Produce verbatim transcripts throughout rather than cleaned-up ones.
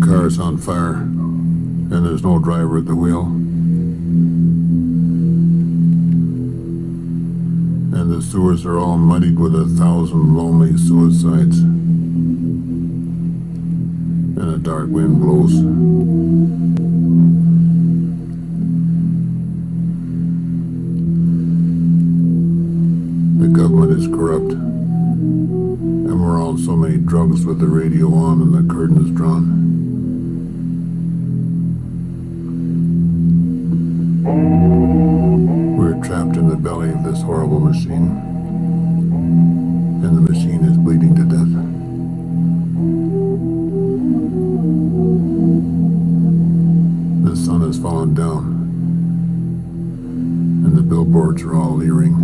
car is on fire and there's no driver at the wheel. And the sewers are all muddied with a thousand lonely suicides. And a dark wind blows. The government is corrupt. And we're all so many drugs with the radio on and the curtain is drawn. Trapped in the belly of this horrible machine, and the machine is bleeding to death. The sun has fallen down, and the billboards are all leering,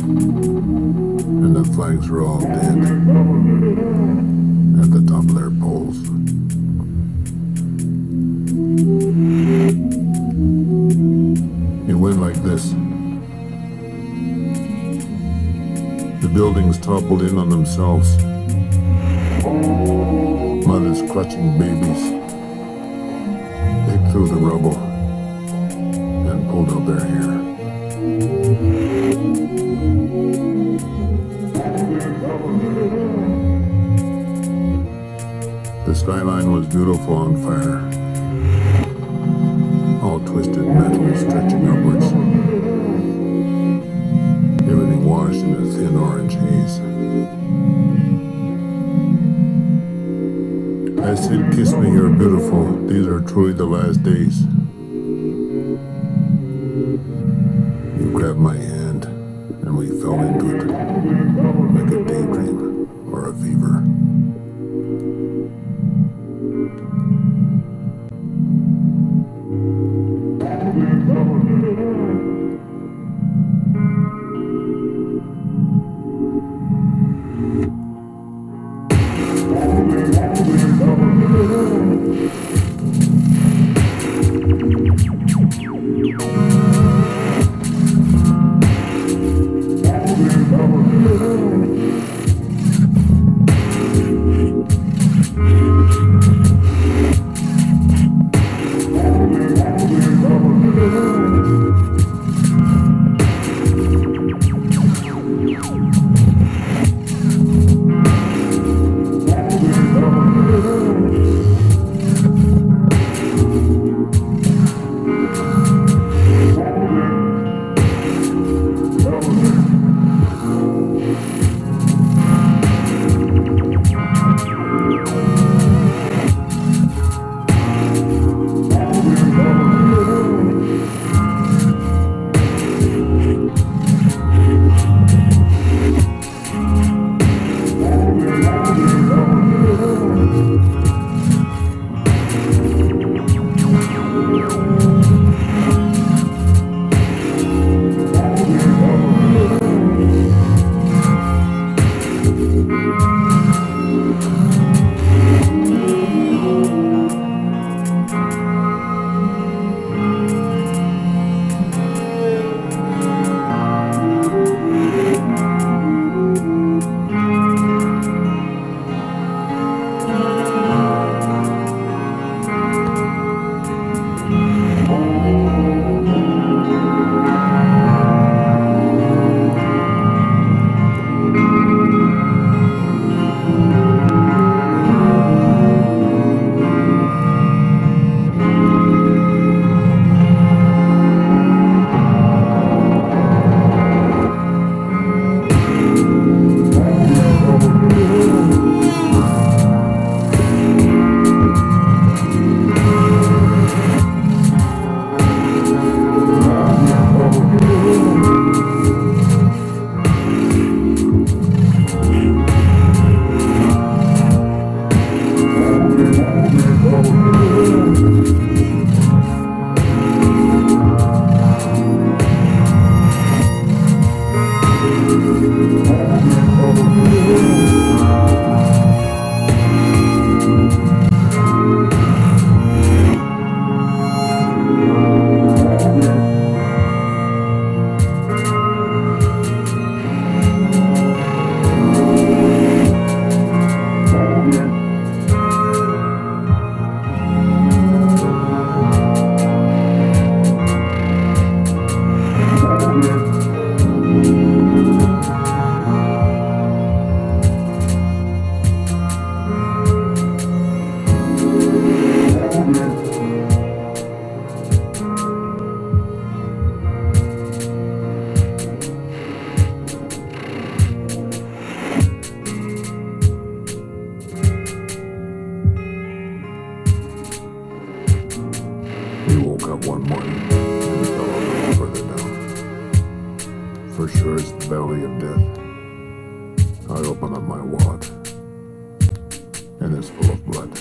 and the flags are all dead at the top of their poles. It went like this. The buildings toppled in on themselves. Mothers clutching babies. They threw the rubble and pulled out their hair. The skyline was beautiful on fire. All twisted metal stretching upwards. Everything washed in a thin orange haze. I said, "Kiss me, you're beautiful. These are truly the last days." You grabbed my hand, and we fell into it like a daydream or a fever. up one morning, and we fell a little further down. For sure it's the valley of death. I open up my wallet, and it's full of blood.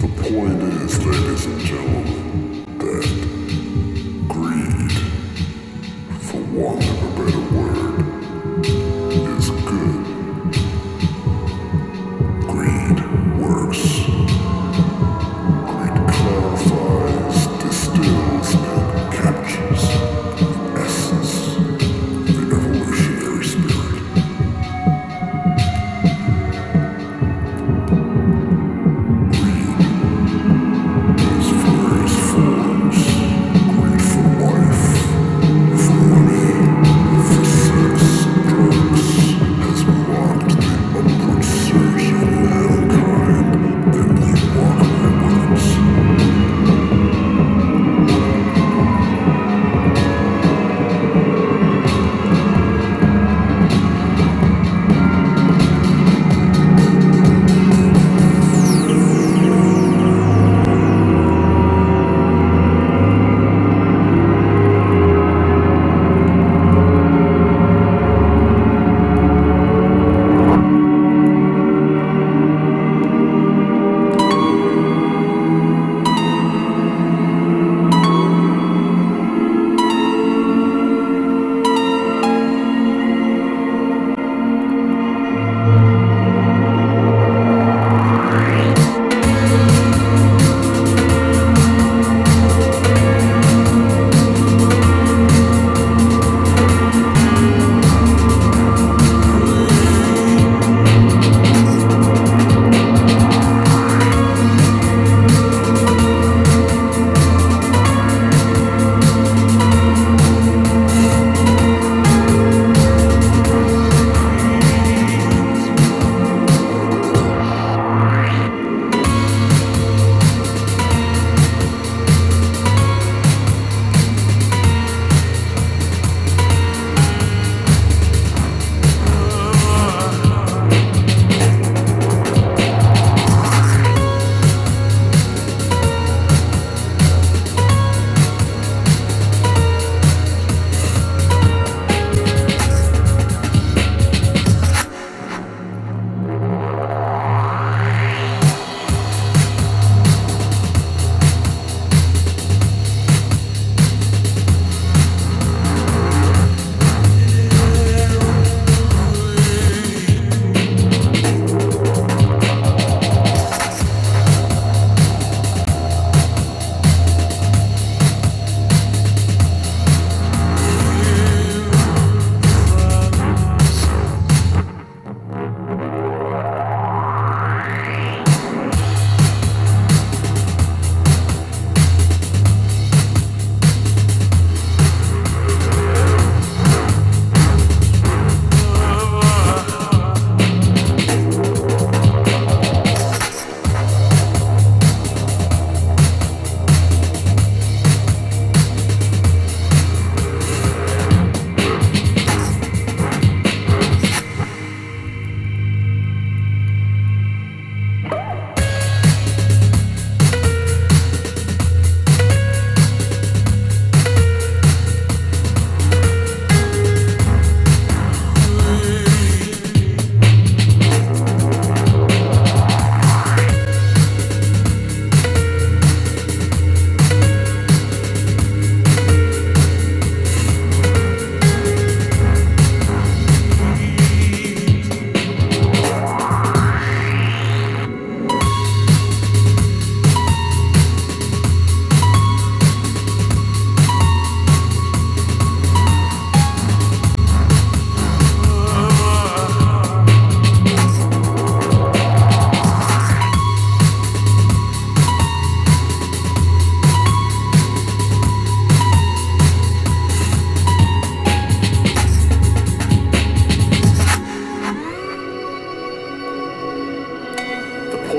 The point is, ladies and gentlemen, that greed, for want of a better word, is good. Greed works. Greed clarifies, distills, and captures the essence of the evolutionary spirit. Forms, greed for life, for money, for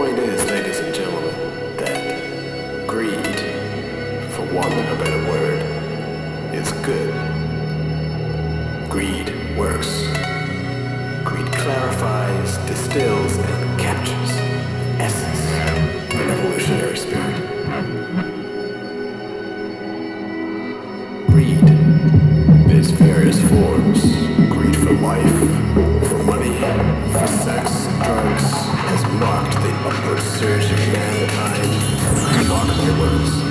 point is, ladies and gentlemen, that greed, for want of a better word, is good. Greed works. Greed clarifies, distills, and captures the essence of an evolutionary spirit. Greed is various forms. Greed for life, for money, for sex, drugs, has marked the upward surge of mankind. Mark my words.